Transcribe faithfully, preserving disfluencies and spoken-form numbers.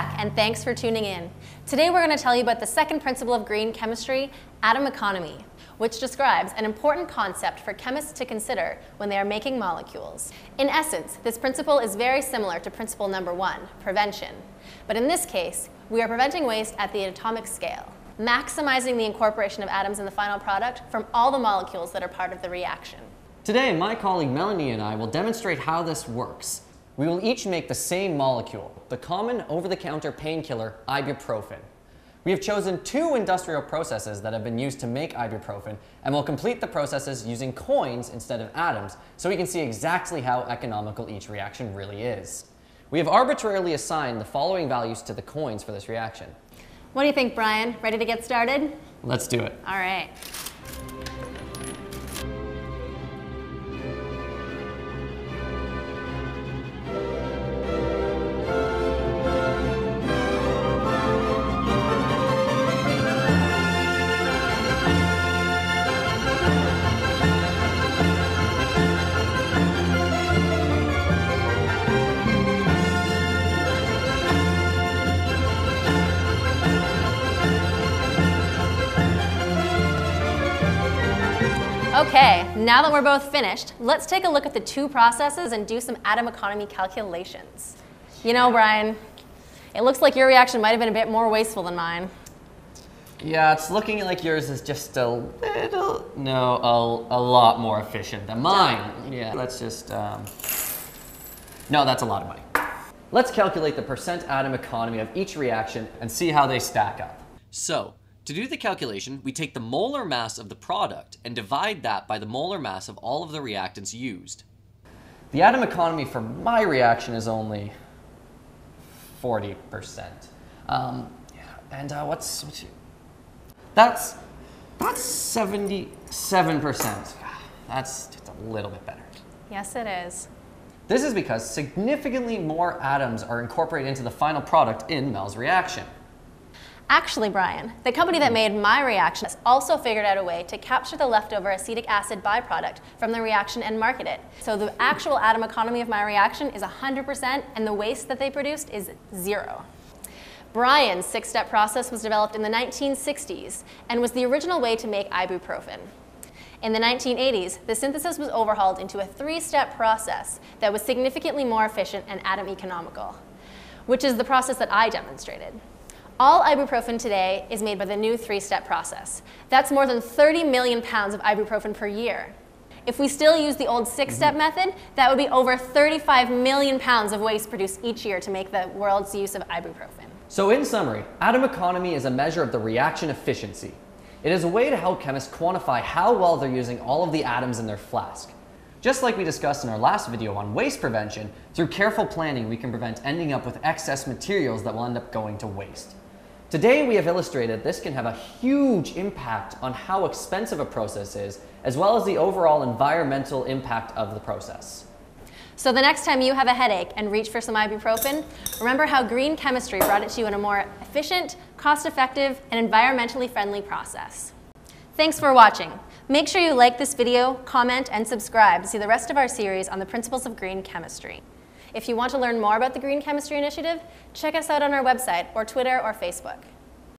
back, and thanks for tuning in. Today we're going to tell you about the second principle of green chemistry, atom economy, which describes an important concept for chemists to consider when they are making molecules. In essence, this principle is very similar to principle number one, prevention. But in this case, we are preventing waste at the atomic scale, maximizing the incorporation of atoms in the final product from all the molecules that are part of the reaction. Today, my colleague Melanie and I will demonstrate how this works. We will each make the same molecule, the common over-the-counter painkiller ibuprofen. We have chosen two industrial processes that have been used to make ibuprofen, and we'll complete the processes using coins instead of atoms, so we can see exactly how economical each reaction really is. We have arbitrarily assigned the following values to the coins for this reaction. What do you think, Brian? Ready to get started? Let's do it. All right. Okay, now that we're both finished, let's take a look at the two processes and do some atom economy calculations. You know, Brian, it looks like your reaction might have been a bit more wasteful than mine. Yeah, it's looking like yours is just a little, no, a, a lot more efficient than mine. Yeah, let's just, um, no, that's a lot of money. Let's calculate the percent atom economy of each reaction and see how they stack up. So, to do the calculation, we take the molar mass of the product and divide that by the molar mass of all of the reactants used. The atom economy for my reaction is only forty percent. Um, yeah, and uh, what's, what's that's that's seventy-seven percent. That's just a little bit better. Yes, it is. This is because significantly more atoms are incorporated into the final product in Mel's reaction. Actually, Brian, the company that made my reaction has also figured out a way to capture the leftover acetic acid byproduct from the reaction and market it. So the actual atom economy of my reaction is one hundred percent, and the waste that they produced is zero. Brian's six-step process was developed in the nineteen sixties and was the original way to make ibuprofen. In the nineteen eighties, the synthesis was overhauled into a three-step process that was significantly more efficient and atom economical, which is the process that I demonstrated. All ibuprofen today is made by the new three-step process. That's more than thirty million pounds of ibuprofen per year. If we still use the old six-step method, that would be over thirty-five million pounds of waste produced each year to make the world's use of ibuprofen. So in summary, atom economy is a measure of the reaction efficiency. It is a way to help chemists quantify how well they're using all of the atoms in their flask. Just like we discussed in our last video on waste prevention, through careful planning we can prevent ending up with excess materials that will end up going to waste. Today we have illustrated this can have a huge impact on how expensive a process is, as well as the overall environmental impact of the process. So the next time you have a headache and reach for some ibuprofen, remember how green chemistry brought it to you in a more efficient, cost-effective, and environmentally friendly process. Thanks for watching. Make sure you like this video, comment, and subscribe to see the rest of our series on the principles of green chemistry. If you want to learn more about the Green Chemistry Initiative, check us out on our website or Twitter or Facebook.